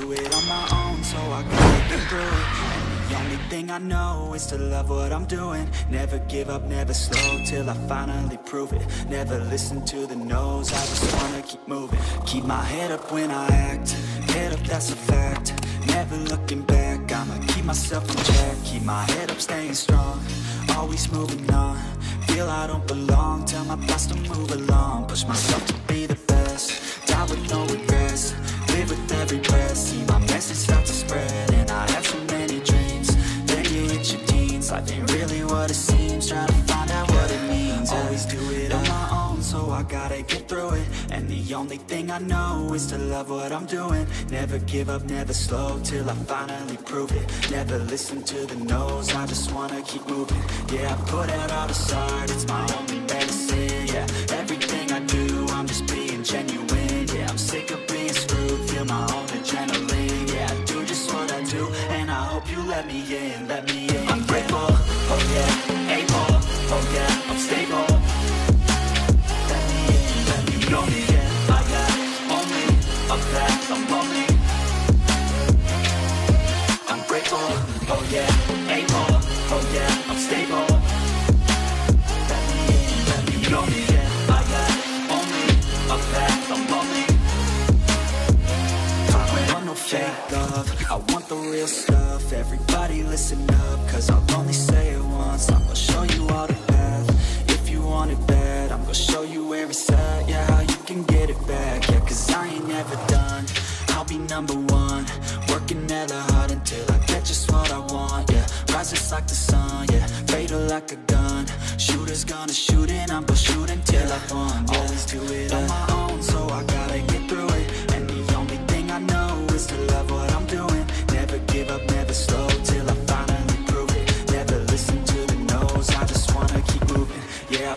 do it on my own, so I can get through it. And the only thing I know is to love what I'm doing. Never give up, never slow, till I finally prove it. Never listen to the no's, I just wanna keep moving. Keep my head up when I act, head up, that's a fact. Never looking back, I'ma keep myself in check. Keep my head up, staying strong, always moving on. Feel I don't belong, tell my past to move along. Push myself to be the best, die with no regrets. Live with every breath, see my message start to spread. And I have so many dreams, then you hit your teens. Life ain't really what it seems, try to find out what it means. Always do it on my own, so I gotta get through it. And the only thing I know is to love what I'm doing. Never give up, never slow, till I finally prove it. Never listen to the no's, I just wanna keep moving. Yeah, I put out all this art, it's my only medicine, yeah. Everything I do, I'm just being genuine, yeah. I'm sick of being screwed, feel my own adrenaline, yeah. I do just what I do, and I hope you let me in, let me in. I'm grateful, oh yeah, able, oh yeah, I'm stable. Oh yeah, able, oh yeah, I'm stable. Let me know me, yeah, I got only a path, I'm lonely. I don't want no fake love, I want the real stuff. Everybody listen up, cause I'll only say it once. I'm gonna show you all the path, if you want it bad. I'm gonna show you where it's at, yeah, how you can get it back. Yeah, cause I ain't never done, I'll be number one. Working hella hard until I get just what I want, yeah. Rises like the sun, yeah. Fatal like a gun. Shooters gonna shoot and I'm gonna shoot until I won, yeah. Always do it on my own, so I gotta get through it. And the only thing I know is to love what I'm doing. Never give up, never slow, till I finally prove it. Never listen to the no's, I just wanna keep moving. Yeah, I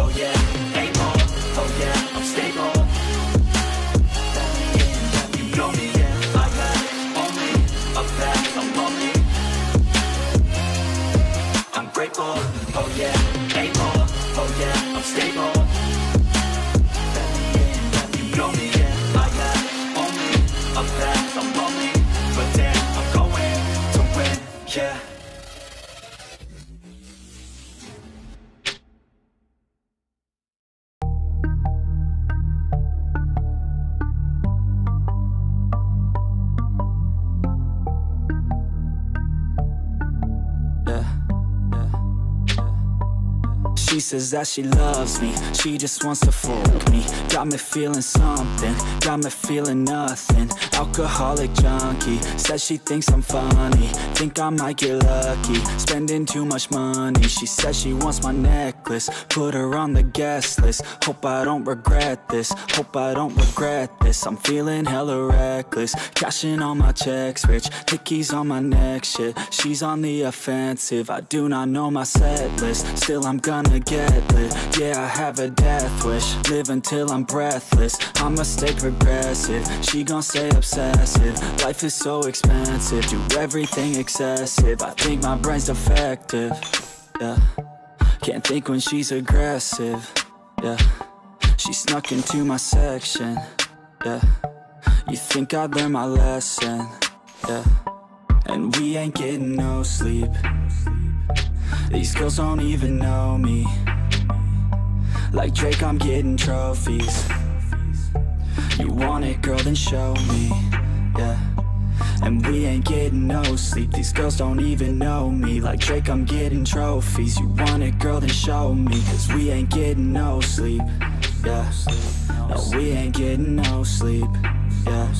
oh yeah, able, oh yeah, I'm stable. Let me in, let me in. Know me, yeah, I got only a path, I'm lonely. I'm grateful, oh yeah, able, oh yeah, I'm stable. She says that she loves me, she just wants to fuck me. Got me feeling something, got me feeling nothing. Alcoholic junkie, says she thinks I'm funny. Think I might get lucky, spending too much money. She says she wants my necklace, put her on the guest list. Hope I don't regret this, hope I don't regret this. I'm feeling hella reckless, cashing all my checks rich. Hickey's on my neck shit, she's on the offensive. I do not know my set list, still I'm gonna get lit. Yeah, I have a death wish, live until I'm breathless. I'ma stay progressive, she gon' stay obsessive. Life is so expensive, do everything excessive. I think my brain's defective, yeah. Can't think when she's aggressive, yeah. She snuck into my section, yeah. You think I learned my lesson, yeah. And we ain't getting no sleep. These girls don't even know me. Like Drake, I'm getting trophies. You want it, girl, then show me, yeah. And we ain't getting no sleep. These girls don't even know me. Like Drake, I'm getting trophies. You want it, girl, then show me. Cause we ain't getting no sleep, yeah. No, we ain't getting no sleep, yeah.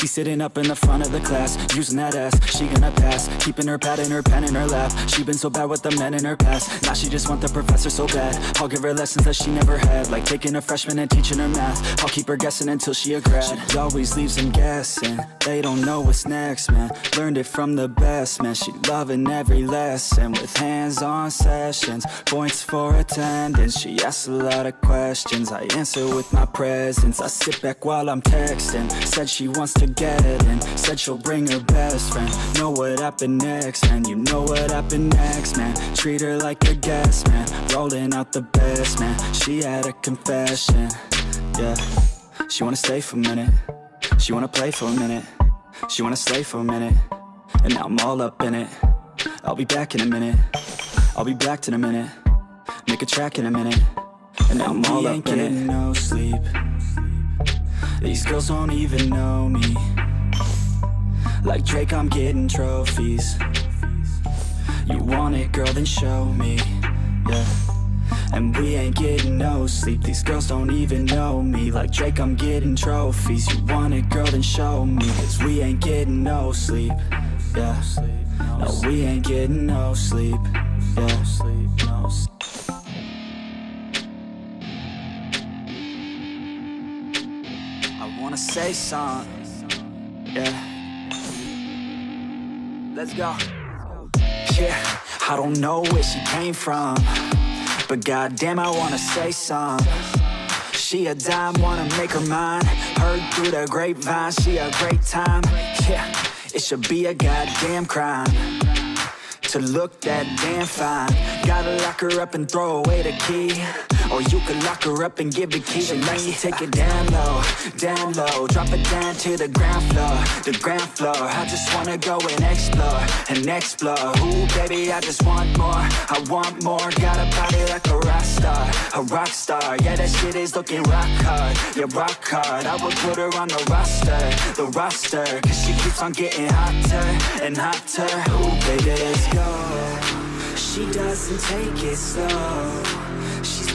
She's sitting up in the front of the class, using that ass, she gonna pass. Keeping her pad and her pen in her lap, she been so bad with the men in her past. Now she just want the professor so bad, I'll give her lessons that she never had. Like taking a freshman and teaching her math, I'll keep her guessing until she a grad. She always leaves them guessing, they don't know what's next, man. Learned it from the best, man, she loving every lesson. With hands-on sessions, points for attendance. She asks a lot of questions, I answer with my presence. I sit back while I'm texting, said she she wants to get in. Said she'll bring her best friend. Know what happened next, and you know what happened next, man. Treat her like a guest, man. Rolling out the best, man. She had a confession, yeah. She wanna stay for a minute. She wanna play for a minute. She wanna slay for a minute. And now I'm all up in it. I'll be back in a minute. I'll be back in a minute. Make a track in a minute. And now I'm all up in it. No sleep. These girls don't even know me. Like Drake, I'm getting trophies. You want it, girl, then show me, yeah. And we ain't getting no sleep. These girls don't even know me. Like Drake, I'm getting trophies. You want it, girl, then show me. Cause we ain't getting no sleep, yeah. No, we ain't getting no sleep, yeah. I wanna say something, yeah. Let's go. Yeah, I don't know where she came from, but goddamn, I wanna say something. She a dime, wanna make her mine. Heard through the grapevine, she a great time. Yeah, it should be a goddamn crime to look that damn fine. Gotta lock her up and throw away the key, or you could lock her up and give the key to me. She likes to take it down low, drop it down to the ground floor, I just wanna go and explore, ooh baby I just I want more, got a body like a rock star, yeah that shit is looking rock hard, yeah rock hard, I would put her on the roster, cause she keeps on getting hotter and hotter, ooh baby let's go, she doesn't take it slow. She's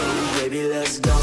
Oh, baby, let's go.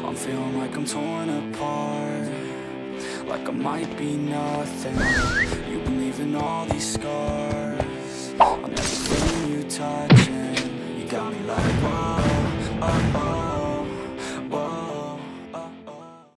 I'm feeling like I'm torn apart, like I might be nothing. You believe in all these scars, I'm everything you touch, and you got me like